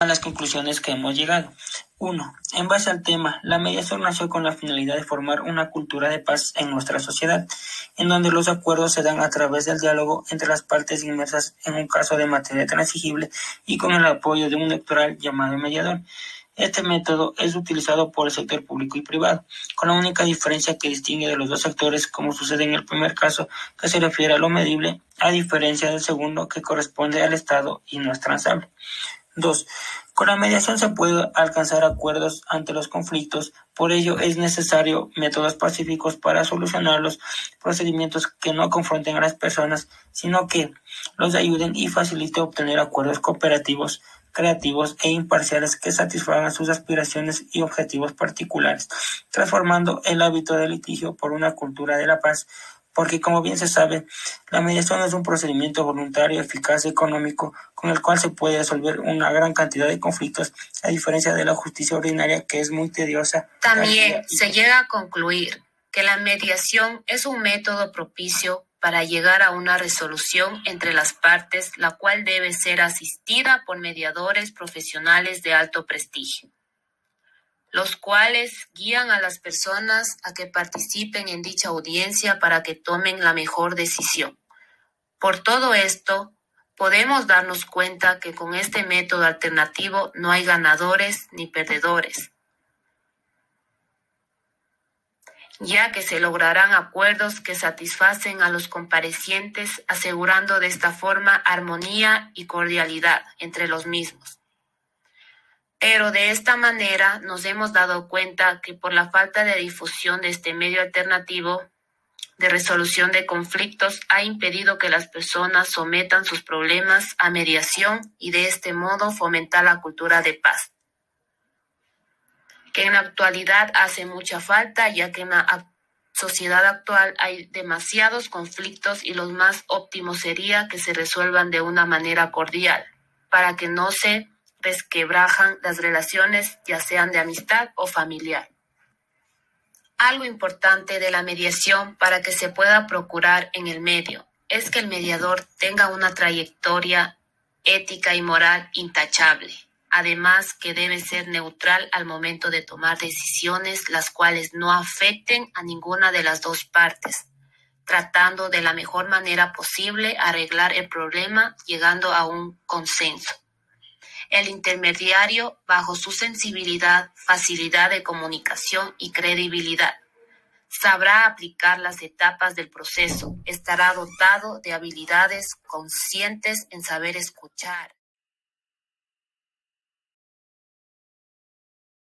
a las conclusiones que hemos llegado. 1. En base al tema, la mediación nació con la finalidad de formar una cultura de paz en nuestra sociedad, en donde los acuerdos se dan a través del diálogo entre las partes inmersas en un caso de materia transigible y con el apoyo de un neutral llamado mediador. Este método es utilizado por el sector público y privado, con la única diferencia que distingue de los dos sectores, como sucede en el primer caso, que se refiere a lo medible, a diferencia del segundo, que corresponde al Estado y no es transable. 2. Con la mediación se puede alcanzar acuerdos ante los conflictos, por ello es necesario métodos pacíficos para solucionarlos, procedimientos que no confronten a las personas, sino que los ayuden y faciliten obtener acuerdos cooperativos, creativos e imparciales que satisfagan sus aspiraciones y objetivos particulares, transformando el hábito del litigio por una cultura de la paz, porque como bien se sabe, la mediación es un procedimiento voluntario, eficaz y económico con el cual se puede resolver una gran cantidad de conflictos, a diferencia de la justicia ordinaria que es muy tediosa. También se llega a concluir que la mediación es un método propicio para llegar a una resolución entre las partes, la cual debe ser asistida por mediadores profesionales de alto prestigio, los cuales guían a las personas a que participen en dicha audiencia para que tomen la mejor decisión. Por todo esto, podemos darnos cuenta que con este método alternativo no hay ganadores ni perdedores, ya que se lograrán acuerdos que satisfacen a los comparecientes, asegurando de esta forma armonía y cordialidad entre los mismos. Pero de esta manera nos hemos dado cuenta que por la falta de difusión de este medio alternativo de resolución de conflictos ha impedido que las personas sometan sus problemas a mediación y de este modo fomentar la cultura de paz, que en la actualidad hace mucha falta, ya que en la sociedad actual hay demasiados conflictos y lo más óptimo sería que se resuelvan de una manera cordial, para que no se resquebrajan las relaciones, ya sean de amistad o familiar. Algo importante de la mediación para que se pueda procurar en el medio es que el mediador tenga una trayectoria ética y moral intachable. Además, que debe ser neutral al momento de tomar decisiones, las cuales no afecten a ninguna de las dos partes, tratando de la mejor manera posible arreglar el problema, llegando a un consenso. El intermediario, bajo su sensibilidad, facilidad de comunicación y credibilidad, sabrá aplicar las etapas del proceso, estará dotado de habilidades conscientes en saber escuchar.